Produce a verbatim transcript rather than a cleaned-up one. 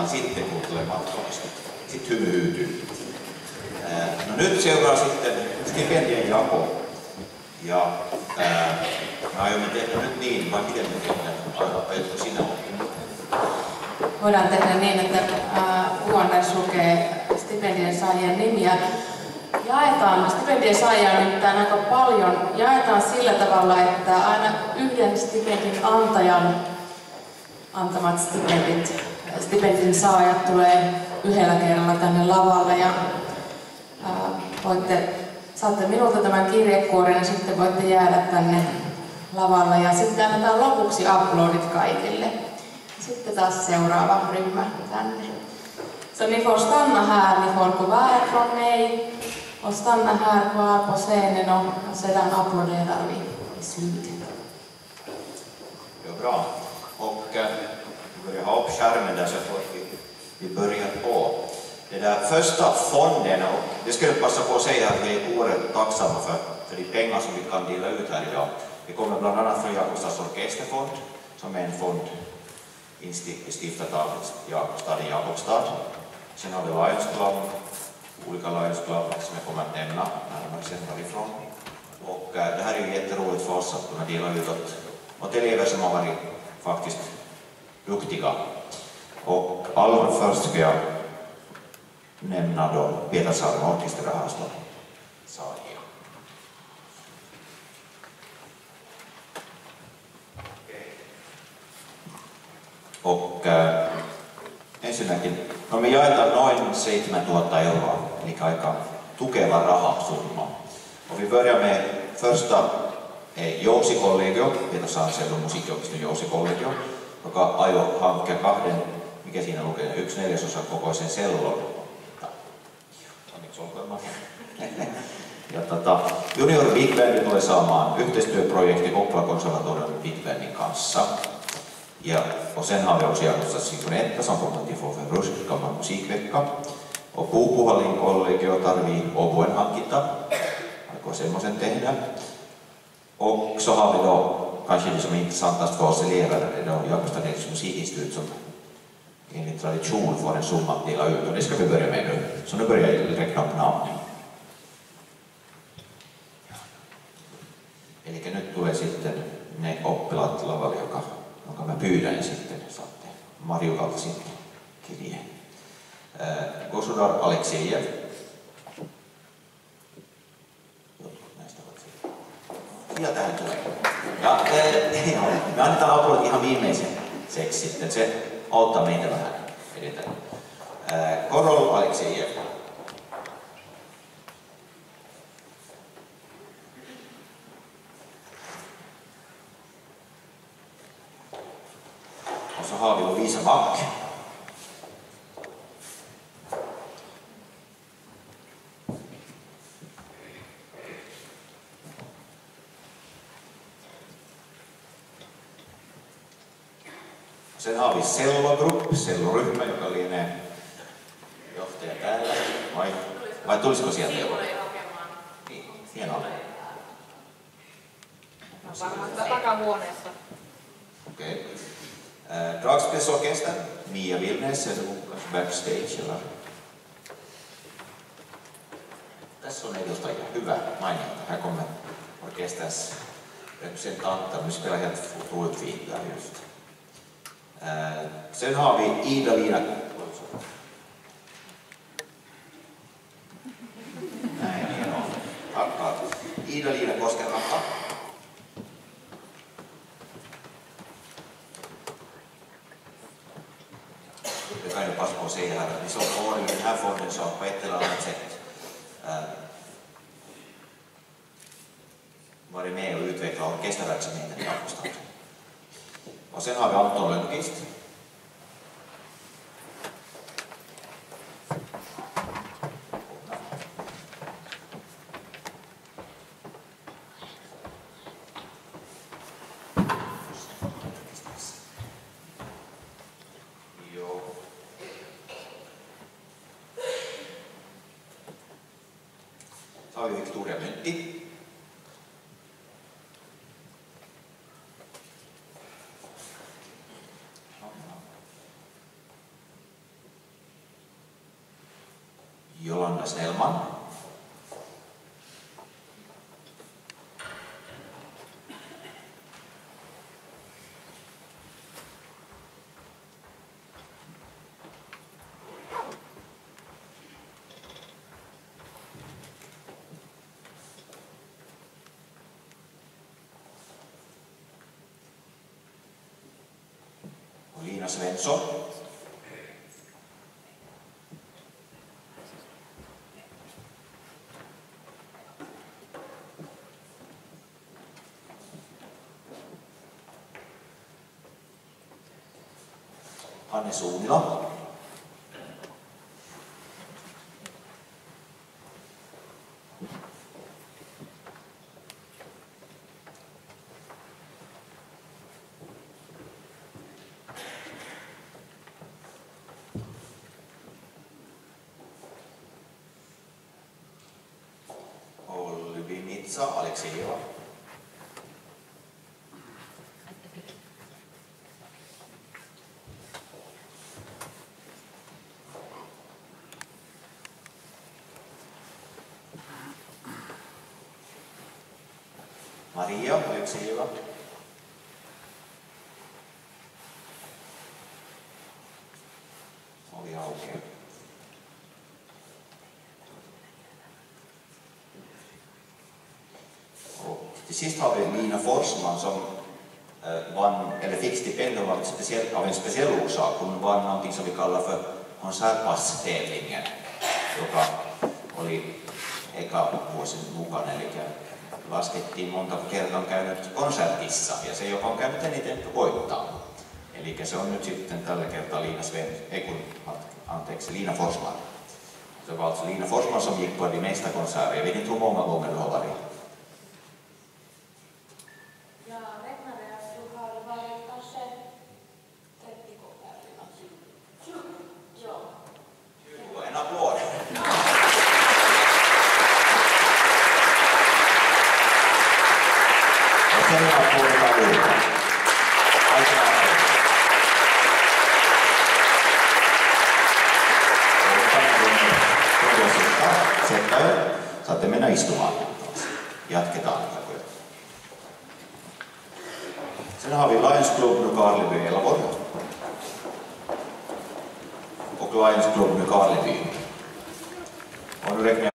ainoastaan sitten, kun tulee matkalaiset. Sitten hymy hyytyy. No nyt seuraa sitten stipendien jako. Ja ää, me aiomme tehdä nyt niin, vai miten me tehdään? Aikaanpa jotka sinä olet. Voidaan tehdä niin, että U N S lukee stipendien saajien nimiä. Jaetaan, stipendien saajia on nyt aika paljon, jaetaan sillä tavalla, että aina yhden stipendin antajan antamat stipendit, stipendin saajat tulee yhdellä kerralla tänne lavalle ja ää, voitte, saatte minulta tämän kirjekuoren ja sitten voitte jäädä tänne lavalle ja sitten annetaan lopuksi aplodit kaikille. Sitten taas seuraava ryhmä tänne. Så ni får stanna här, ni får gå varifrån mig och stanna här kvar på scenen och sedan applåderar vi i slutet. Ja, bra. Och vi börjar ha upp skärmen där så får vi, vi börjar på. Det där första fonden, och det ska jag passa på att säga att vi är oerhört tacksamma för, för de pengar som vi kan dela ut här idag. Det kommer bland annat från Jakobstads Orkesterfond, som är en fond instiftat av staden Jakobstad. Sen har vi Lions Club, olika Lions Club som jag kommer att nämna närmare sen därifrån. Och äh, det här är ju jätteroligt för oss att kunna dela ut åt, åt elever som har varit faktiskt duktiga. Och allra först ska jag nämna då Peter Sarma Orkester här står. Sadia. Och äh, ensinnäkin, no me jaetaan noin seitsemäntuhatta euroa, eli aika tukeva rahasumma. Och vi börjar med första eh, Joosikollegio, Pietasaaren seudun musiikkiopiston Joosikollegio, joka ajo hankkia kahden, mikä siinä lukee, yksi neljäsosan kokoisen sellon. Onneksi olkoon. Ja tata, Junior Big Bang tulee saamaan yhteistyöprojekti Oplakonsalatoran Big Bangin kanssa. Ja, och sen har vi också Jakobstads Sinfonietta som kommer att få för Rusk gammal musikvecka. Och Puupuhallin kollegio tarvii oboen hankinta, alkoi semmoisen tehdä. Och så har vi då, kanske det som är intressantast för oss elever, det är Jakobstads musikinstitut som enligt tradition får en summa att dela ut. Och det ska vi börja med nu. Så nu börjar jag räkna upp namn. Eli nyt tulee sitten ne oppilaat lavalle, joka jonka mä pyydän sitten, saatte Marjukalta sitten kirjeen. Gosudar Aleksei Heval. Näistä ovat sitten. Ja tähän tulee. Ja äh, me annetaan apuolet ihan viimeiseksi sitten. Se auttaa meitä vähän edetä. Äh, Korol Aleksei Heval. Så har vi Lovisa Back. Sen har vi Selva-grupp, Selva-ryhmä, joka lienee johtaja täällä. Vai, vai tulisiko sieltä joku? Niin, hienoa. Varmaan takahuoneessa. Okei. Okay. Dragspelsorkester, Mia Vilnesen, backstage eller? Tässä on edustaja, hyvä mainita. Här kommer orkesterns representanter, vi spelar helt otroligt fint där just. Uh, sen har vi Ida Lina. Nej, hienoa. Tack. Ida Lina Forsman. Det kan ju passa på att säga här att vi som får i den här fonden så på ett eller annat sätt äh, varit med och utveckla orkesterverksamheten i Jakobstad. Och sen har vi Anton Lönnqvist. Johan Snelman. Lina Svensson. Hanne Suunila. Olibi Mitsa, Alexei Heval. Maria, Alexei Heval. Oli aukeaa. Till sist har vi Liina Forsman som vann, eller fick stipendium av, speciell, av en speciell orsak. Hon vann någonting som vi kallar för konsertpasstävlingen, joka oli eka vuosin mukana. Eli laskettiin monta kertaa käynyt konsertissa, ja se, joka on käynyt eniten, voittaa. Eli se on nyt sitten tällä kertaa Liina Sven, ei kun, anteeksi, Liina Forsman. Se var alltså Liina Forsman som gick på de mesta konserter. Jag vet inte hur många gånger du har varit. Jag räknade att du har varit kanske trettio gånger eller tjugo. Ja. tjugo, en applåd. Saatte mennä istumaan. Jatketaan. Sen har vi Lions Club nu Karleby Elavor. Och Lions Club nu Karleby.